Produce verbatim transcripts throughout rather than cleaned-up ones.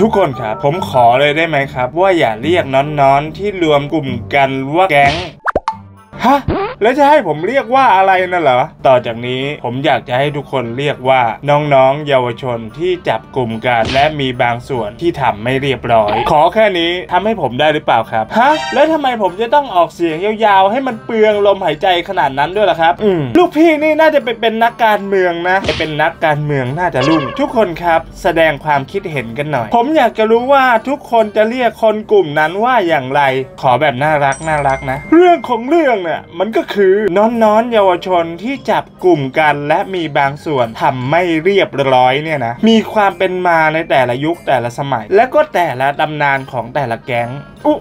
ทุกคนครับผมขอเลยได้ไหมครับว่าอย่าเรียกน้อนๆที่รวมกลุ่มกันว่าแก๊งฮะแล้วจะให้ผมเรียกว่าอะไรน่ะเหรอต่อจากนี้ผมอยากจะให้ทุกคนเรียกว่าน้องๆเยาวชนที่จับกลุ่มกันและมีบางส่วนที่ทำไม่เรียบร้อยขอแค่นี้ทำให้ผมได้หรือเปล่าครับฮะแล้วทำไมผมจะต้องออกเสียงยาวๆให้มันเปลืองลมหายใจขนาดนั้นด้วยล่ะครับอืมลูกพี่นี่น่าจะเป็นเป็นนักการเมืองนะเป็นนักการเมืองน่าจะรุ่งทุกคนครับแสดงความคิดเห็นกันหน่อยผมอยากจะรู้ว่าทุกคนจะเรียกคนกลุ่มนั้นว่าอย่างไรขอแบบน่ารักน่ารักนะเรื่องของเรื่องเนี่ยมันก็คือน้อนๆเยาวชนที่จับกลุ่มกันและมีบางส่วนทำไม่เรียบร้อยเนี่ยนะมีความเป็นมาในแต่ละยุคแต่ละสมัยและก็แต่ละตำนานของแต่ละแก๊งอุ๊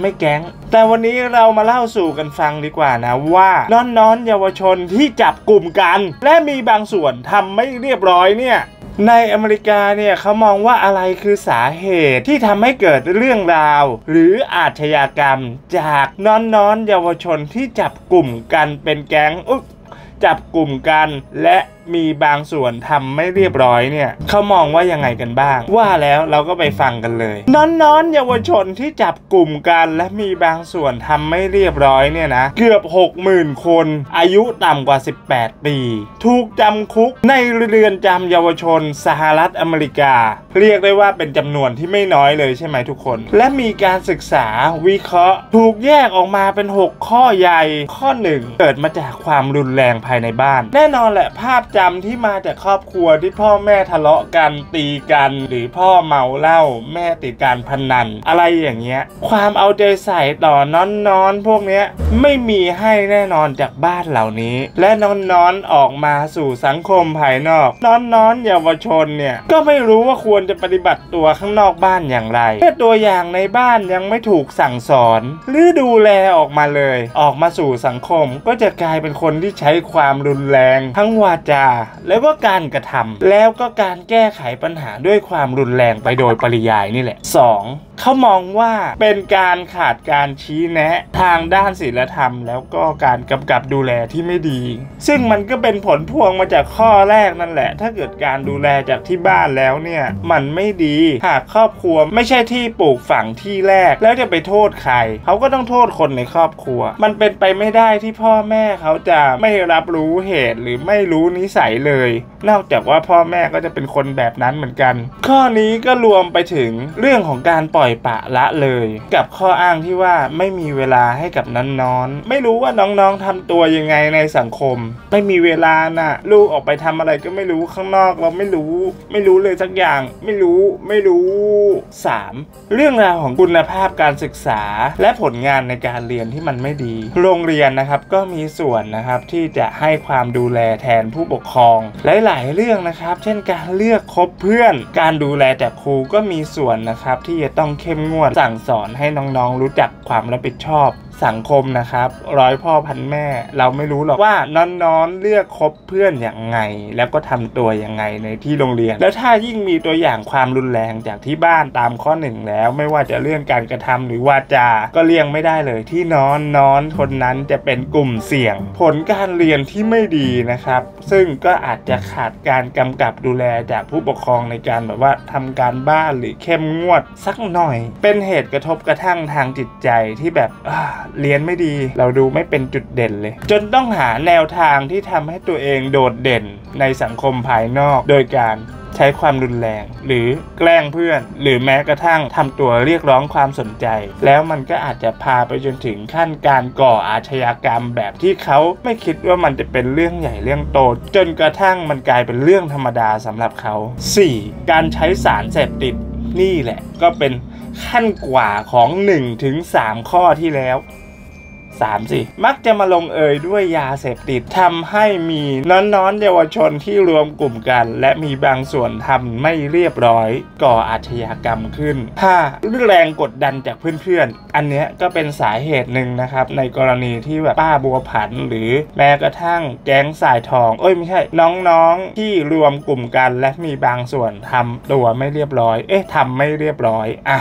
ไม่แก๊งแต่วันนี้เรามาเล่าสู่กันฟังดีกว่านะว่าน้อนๆเยาวชนที่จับกลุ่มกันและมีบางส่วนทำไม่เรียบร้อยเนี่ยในอเมริกาเนี่ยเขามองว่าอะไรคือสาเหตุที่ทำให้เกิดเรื่องราวหรืออาชญากรรมจากน้อนๆเยาวชนที่จับกลุ่มกันเป็นแก๊งอุ๊ยจับกลุ่มกันและมีบางส่วนทำไม่เรียบร้อยเนี่ยเขามองว่ายังไงกันบ้างว่าแล้วเราก็ไปฟังกันเลยน้อนๆเยาวชนที่จับกลุ่มกันและมีบางส่วนทำไม่เรียบร้อยเนี่ยนะเกือบ หกหมื่น คนอายุต่ำกว่าสิบแปดปีถูกจำคุกในเรือนจำเยาวชนสหรัฐอเมริกาเรียกได้ว่าเป็นจำนวนที่ไม่น้อยเลยใช่ไหมทุกคนและมีการศึกษาวิเคราะห์ถูกแยกออกมาเป็นหกข้อใหญ่ข้อหนึ่งเกิดมาจากความรุนแรงภายในบ้านแน่นอนแหละภาพจำที่มาจากครอบครัวที่พ่อแม่ทะเลาะกันตีกันหรือพ่อเมาเหล้าแม่ติดการพนันอะไรอย่างเงี้ยความเอาใจใส่ต่อน้อนๆพวกเนี้ยไม่มีให้แน่นอนจากบ้านเหล่านี้และน้อนๆออกมาสู่สังคมภายนอกน้อนๆเยาวชนเนี่ยก็ไม่รู้ว่าควรจะปฏิบัติตัวข้างนอกบ้านอย่างไรแค่ตัวอย่างในบ้านยังไม่ถูกสั่งสอนหรือดูแลออกมาเลยออกมาสู่สังคมก็จะกลายเป็นคนที่ใช้ความรุนแรงทั้งวาจาแล้วก็การกระทำแล้วก็การแก้ไขปัญหาด้วยความรุนแรงไปโดยปริยายนี่แหละสองเขามองว่าเป็นการขาดการชี้แนะทางด้านศีลธรรมแล้วก็การกำกับดูแลที่ไม่ดีซึ่งมันก็เป็นผลพวงมาจากข้อแรกนั่นแหละถ้าเกิดการดูแลจากที่บ้านแล้วเนี่ยมันไม่ดีหากครอบครัวไม่ใช่ที่ปลูกฝังที่แรกแล้วจะไปโทษใครเขาก็ต้องโทษคนในครอบครัวมันเป็นไปไม่ได้ที่พ่อแม่เขาจะไม่รับรู้เหตุหรือไม่รู้นิสัยเลยนอกจากว่าพ่อแม่ก็จะเป็นคนแบบนั้นเหมือนกันข้อนี้ก็รวมไปถึงเรื่องของการปล่อยปละละเลยกับข้ออ้างที่ว่าไม่มีเวลาให้กับน้องๆไม่รู้ว่าน้องๆทำตัวยังไงในสังคมไม่มีเวลาน่ะลูกออกไปทำอะไรก็ไม่รู้ข้างนอกเราไม่รู้ไม่รู้เลยสักอย่างไม่รู้ไม่รู้ สาม เรื่องราวของคุณภาพการศึกษาและผลงานในการเรียนที่มันไม่ดีโรงเรียนนะครับก็มีส่วนนะครับที่จะให้ความดูแลแทนผู้ปกครองหลายๆเรื่องนะครับเช่นการเลือกคบเพื่อนการดูแลจากครูก็มีส่วนนะครับที่จะต้องเข้มงวดสั่งสอนให้น้องๆรู้จักความรับผิดชอบสังคมนะครับร้อยพ่อพันแม่เราไม่รู้หรอกว่าน้อนๆเลือกคบเพื่อนอย่างไงแล้วก็ทำตัวอย่างไงในที่โรงเรียนแล้วถ้ายิ่งมีตัวอย่างความรุนแรงจากที่บ้านตามข้อหนึ่งแล้วไม่ว่าจะเรื่องการกระทำหรือวาจาก็เลี่ยงไม่ได้เลยที่น้อนๆคนนั้นจะเป็นกลุ่มเสี่ยงผลการเรียนที่ไม่ดีนะครับซึ่งก็อาจจะขาดการกำกับดูแลจากผู้ปกครองในการแบบว่าทำการบ้านหรือเข้มงวดสักหน่อยเป็นเหตุกระทบกระทั่งทางจิตใจที่แบบเรียนไม่ดีเราดูไม่เป็นจุดเด่นเลยจนต้องหาแนวทางที่ทำให้ตัวเองโดดเด่นในสังคมภายนอกโดยการใช้ความรุนแรงหรือแกล้งเพื่อนหรือแม้กระทั่งทำตัวเรียกร้องความสนใจแล้วมันก็อาจจะพาไปจนถึงขั้นการก่ออาชญากรรมแบบที่เขาไม่คิดว่ามันจะเป็นเรื่องใหญ่เรื่องโตจนกระทั่งมันกลายเป็นเรื่องธรรมดาสำหรับเขา สี่ การใช้สารเสพติดนี่แหละก็เป็นขั้นกว่าของหนึ่งถึงสามข้อที่แล้วสามสิมักจะมาลงเอยด้วยยาเสพติดทำให้มีน้อนๆเยาวชนที่รวมกลุ่มกันและมีบางส่วนทำไม่เรียบร้อยก่ออาชญากรรมขึ้นถ้าแรงกดดันจากเพื่อนๆอันเนี้ยก็เป็นสาเหตุหนึ่งนะครับในกรณีที่แบบป้าบัวผันหรือแม้กระทั่งแก๊งสายทองเอ้ยไม่ใช่น้องๆที่รวมกลุ่มกันและมีบางส่วนทำตัวไม่เรียบร้อยเอ๊ะทำไม่เรียบร้อยอ่ะ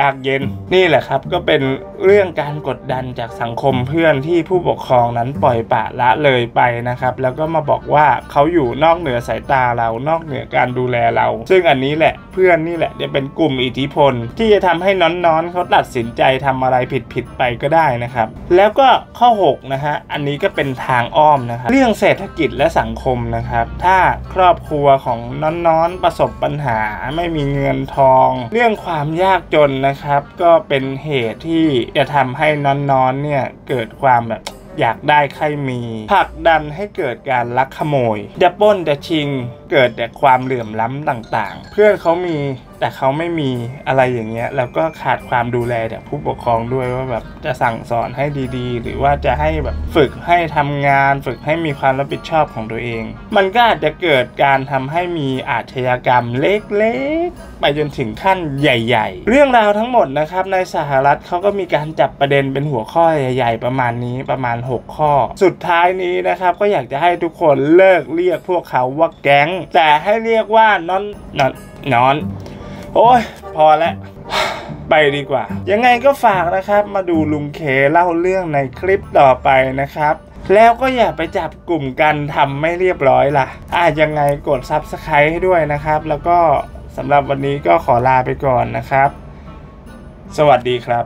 ยากเย็นนี่แหละครับก็เป็นเรื่องการกดดันจากสังคมเพื่อนที่ผู้ปกครองนั้นปล่อยปละละเลยไปนะครับแล้วก็มาบอกว่าเขาอยู่นอกเหนือสายตาเรานอกเหนือการดูแลเราซึ่งอันนี้แหละเพื่อนนี่แหละจะเป็นกลุ่มอิทธิพลที่จะทำให้น้อนๆเขาตัดสินใจทำอะไรผิดๆไปก็ได้นะครับแล้วก็ข้อหกนะฮะอันนี้ก็เป็นทางอ้อมนะครับเรื่องเศรษฐกิจและสังคมนะครับถ้าครอบครัวของน้อนๆประสบปัญหาไม่มีเงินทองเรื่องความยากจนนะครับก็เป็นเหตุที่จะทำให้น้อนๆเนี่ยเกิดความแบบอยากได้ใครมีผลักดันให้เกิดการลักขโมยจะปล้นจะชิงเกิดแต่ความเหลื่อมล้ำต่างๆเพื่อนเขามีแต่เขาไม่มีอะไรอย่างเงี้ยแล้วก็ขาดความดูแลจากผู้ปกครองด้วยว่าแบบจะสั่งสอนให้ดีๆหรือว่าจะให้แบบฝึกให้ทำงานฝึกให้มีความรับผิดชอบของตัวเองมันก็อาจจะเกิดการทำให้มีอาชญากรรมเล็กๆไปจนถึงขั้นใหญ่ๆเรื่องราวทั้งหมดนะครับในสหรัฐเขาก็มีการจับประเด็นเป็นหัวข้อใหญ่ๆประมาณนี้ประมาณหกข้อสุดท้ายนี้นะครับก็อยากจะให้ทุกคนเลิกเรียกพวกเขาว่าแก๊งแต่ให้เรียกว่าน้อนน้อนน้อนโอ้ยพอแล้วไปดีกว่ายังไงก็ฝากนะครับมาดูลุงเคเล่าเรื่องในคลิปต่อไปนะครับแล้วก็อย่าไปจับกลุ่มกันทำไม่เรียบร้อยล่ะอ่ะยังไงกด ซับสไครบ์ ให้ด้วยนะครับแล้วก็สำหรับวันนี้ก็ขอลาไปก่อนนะครับสวัสดีครับ